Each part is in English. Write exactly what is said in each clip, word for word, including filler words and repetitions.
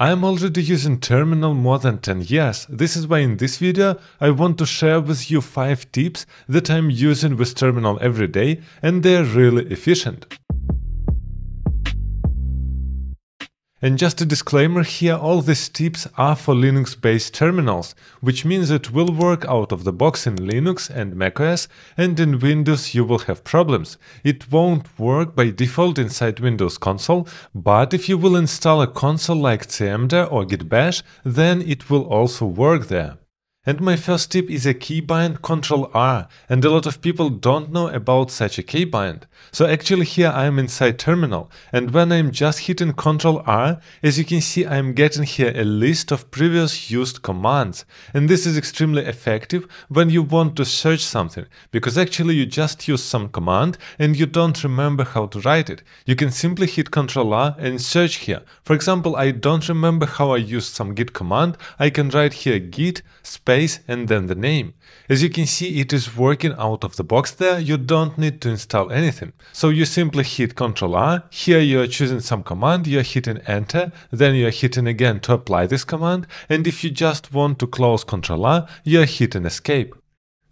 I am already using terminal more than ten years, this is why in this video I want to share with you five tips that I am using with terminal every day and they are really efficient. And just a disclaimer here, all these tips are for Linux-based terminals, which means it will work out of the box in Linux and macOS, and in Windows you will have problems. It won't work by default inside Windows console, but if you will install a console like cmd or git bash, then it will also work there. And my first tip is a keybind Control R, and a lot of people don't know about such a keybind. So actually here I am inside terminal, and when I am just hitting Control R, as you can see I am getting here a list of previous used commands. And this is extremely effective when you want to search something, because actually you just use some command and you don't remember how to write it. You can simply hit Control R and search here. For example, I don't remember how I used some git command, I can write here git space and then the name. As you can see, it is working out of the box there, you don't need to install anything. So you simply hit Control R, here you are choosing some command, you are hitting enter, then you are hitting again to apply this command, and if you just want to close Control R, you are hitting escape.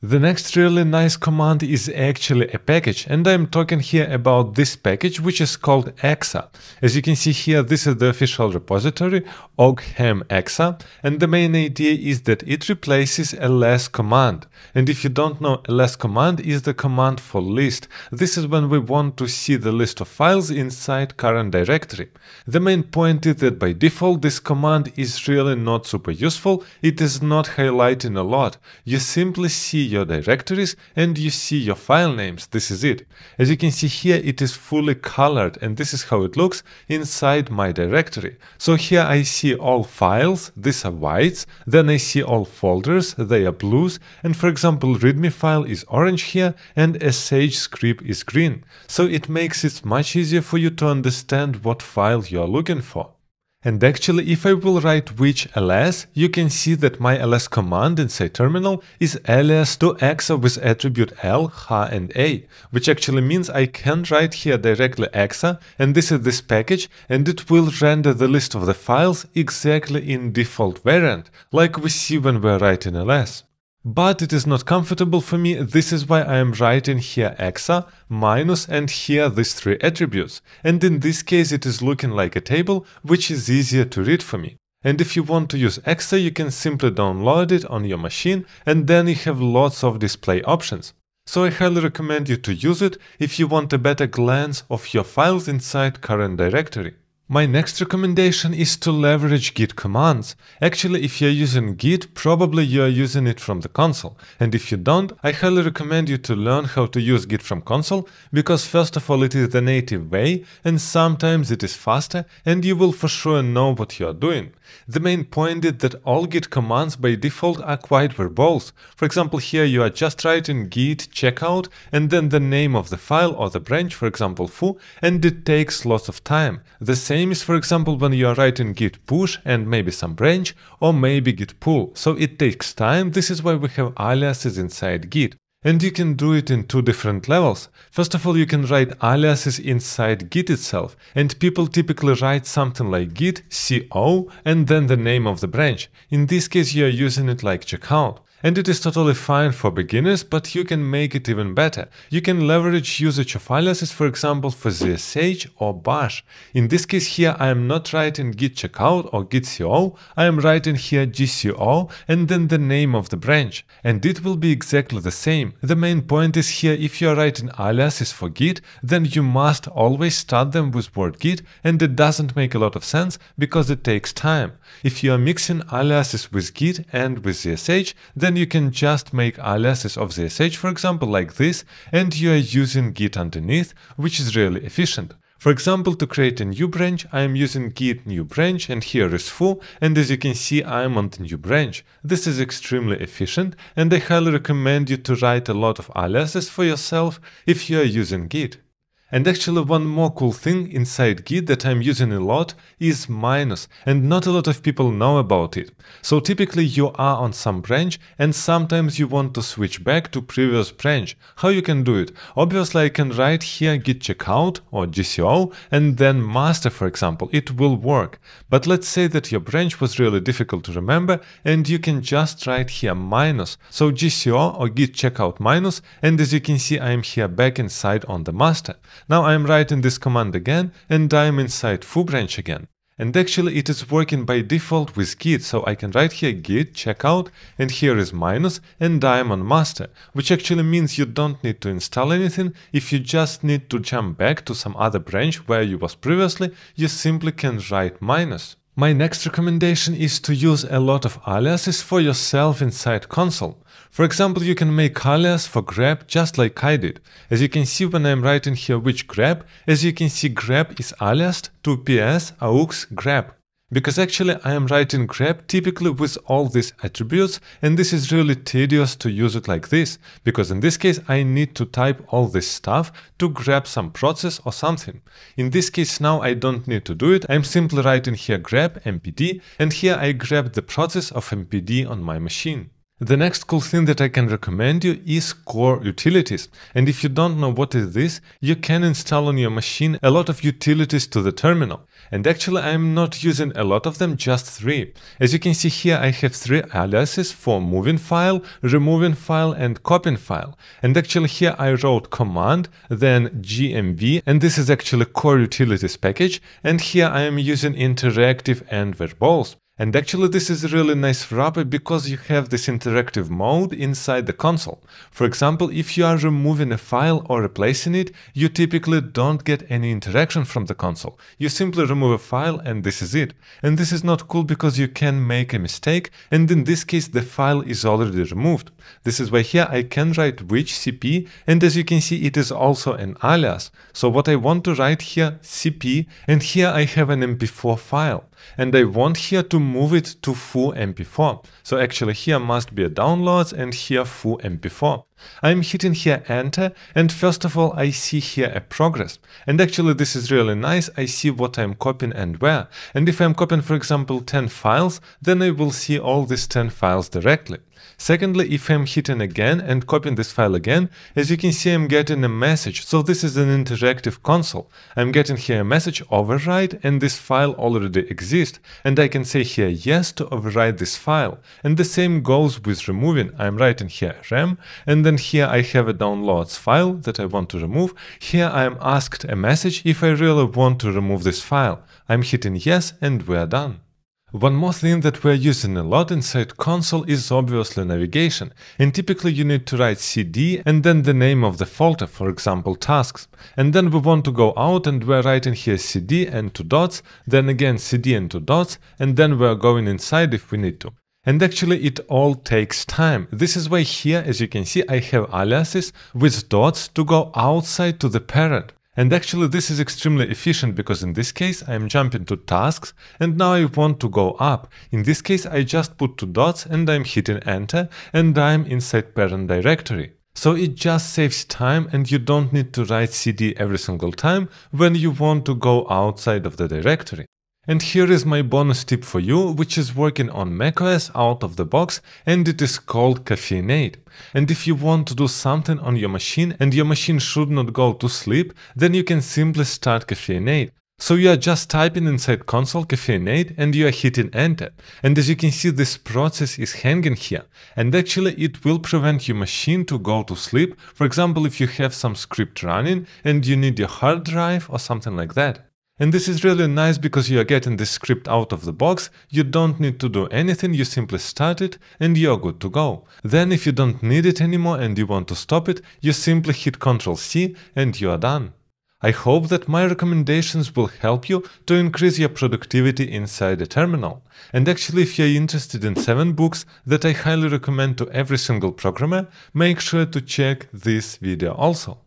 The next really nice command is actually a package, and I'm talking here about this package, which is called exa. As you can see here, this is the official repository, ogham exa, and the main idea is that it replaces ls command. And if you don't know, ls command is the command for list. This is when we want to see the list of files inside current directory. The main point is that by default this command is really not super useful, it is not highlighting a lot. You simply see your directories and you see your file names, this is it. As you can see here, it is fully colored, and this is how it looks inside my directory. So here I see all files, these are whites, then I see all folders, they are blues, and for example readme file is orange here and sh script is green. So it makes it much easier for you to understand what file you are looking for. And actually, if I will write which ls, you can see that my ls command inside terminal is alias to exa with attribute l, h and a, which actually means I can write here directly exa, and this is this package, and it will render the list of the files exactly in default variant, like we see when we are writing ls. But it is not comfortable for me, this is why I am writing here exa, minus and here these three attributes. And in this case it is looking like a table, which is easier to read for me. And if you want to use exa, you can simply download it on your machine, and then you have lots of display options. So I highly recommend you to use it if you want a better glance of your files inside current directory. My next recommendation is to leverage git commands. Actually, if you are using git, probably you are using it from the console. And if you don't, I highly recommend you to learn how to use git from console, because first of all it is the native way, and sometimes it is faster, and you will for sure know what you are doing. The main point is that all git commands by default are quite verbose. For example, here you are just writing git checkout, and then the name of the file or the branch, for example foo, and it takes lots of time. The same Same is, for example, when you are writing git push and maybe some branch or maybe git pull. So it takes time, this is why we have aliases inside git. And you can do it in two different levels. First of all, you can write aliases inside git itself, and people typically write something like git co and then the name of the branch. In this case you are using it like checkout. And it is totally fine for beginners, but you can make it even better. You can leverage usage of aliases, for example, for zsh or bash. In this case here I am not writing git checkout or git co, I am writing here gco and then the name of the branch. And it will be exactly the same. The main point is here, if you are writing aliases for git, then you must always start them with word git, and it doesn't make a lot of sense because it takes time. If you are mixing aliases with git and with zsh, then Then you can just make aliases of zsh, for example, like this, and you are using git underneath, which is really efficient. For example, to create a new branch, I am using git new branch, and here is foo, and as you can see I am on the new branch. This is extremely efficient, and I highly recommend you to write a lot of aliases for yourself if you are using git. And actually one more cool thing inside Git that I'm using a lot is minus, and not a lot of people know about it. So typically you are on some branch and sometimes you want to switch back to previous branch. How you can do it? Obviously I can write here git checkout or G C O and then master, for example, it will work. But let's say that your branch was really difficult to remember and you can just write here minus. So G C O or git checkout minus, and as you can see I am here back inside on the master. Now I am writing this command again and I am inside foo branch again. And actually it is working by default with Git, so I can write here git checkout and here is minus and I am on master, which actually means you don't need to install anything. If you just need to jump back to some other branch where you was previously, you simply can write minus. My next recommendation is to use a lot of aliases for yourself inside console. For example, you can make alias for grep just like I did. As you can see when I'm writing here which grep, as you can see grep is aliased to ps aux grep. Because actually I am writing grep typically with all these attributes, and this is really tedious to use it like this, because in this case I need to type all this stuff to grab some process or something. In this case now I don't need to do it, I'm simply writing here grep M P D, and here I grab the process of M P D on my machine. The next cool thing that I can recommend you is Core Utilities, and if you don't know what is this, you can install on your machine a lot of utilities to the terminal. And actually I'm not using a lot of them, just three. As you can see here I have three aliases for moving file, removing file and copying file. And actually here I wrote command, then G M V, and this is actually Core Utilities package, and here I am using interactive and verbose. And actually this is a really nice wrapper because you have this interactive mode inside the console. For example, if you are removing a file or replacing it, you typically don't get any interaction from the console. You simply remove a file and this is it. And this is not cool because you can make a mistake, and in this case the file is already removed. This is why here I can write which C P, and as you can see it is also an alias. So what I want to write here C P, and here I have an M P four file. And I want here to move it to foo M P four. So actually here must be a downloads and here foo M P four. I'm hitting here enter, and first of all I see here a progress. And actually this is really nice, I see what I'm copying and where. And if I'm copying, for example, ten files, then I will see all these ten files directly. Secondly, if I'm hitting again and copying this file again, as you can see I'm getting a message. So this is an interactive console. I'm getting here a message override, and this file already exists. And I can say here yes to override this file. And the same goes with removing. I'm writing here rem, and then here I have a downloads file that I want to remove. Here I am asked a message if I really want to remove this file. I'm hitting yes and we're done. One more thing that we're using a lot inside console is obviously navigation, and typically you need to write cd and then the name of the folder, for example tasks, and then we want to go out and we're writing here cd and two dots, then again cd and two dots, and then we're going inside if we need to. And actually it all takes time. This is why here, as you can see, I have aliases with dots to go outside to the parent. And actually this is extremely efficient because in this case I am jumping to tasks and now I want to go up. In this case I just put two dots and I am hitting enter and I am inside parent directory. So it just saves time and you don't need to write cd every single time when you want to go outside of the directory. And here is my bonus tip for you, which is working on macOS out of the box, and it is called Caffeinate. And if you want to do something on your machine and your machine should not go to sleep, then you can simply start Caffeinate. So you are just typing inside console Caffeinate and you are hitting enter. And as you can see this process is hanging here. And actually it will prevent your machine to go to sleep, for example if you have some script running and you need your hard drive or something like that. And this is really nice because you are getting this script out of the box, you don't need to do anything, you simply start it and you are good to go. Then if you don't need it anymore and you want to stop it, you simply hit control C and you are done. I hope that my recommendations will help you to increase your productivity inside a terminal. And actually if you are interested in seven books that I highly recommend to every single programmer, make sure to check this video also.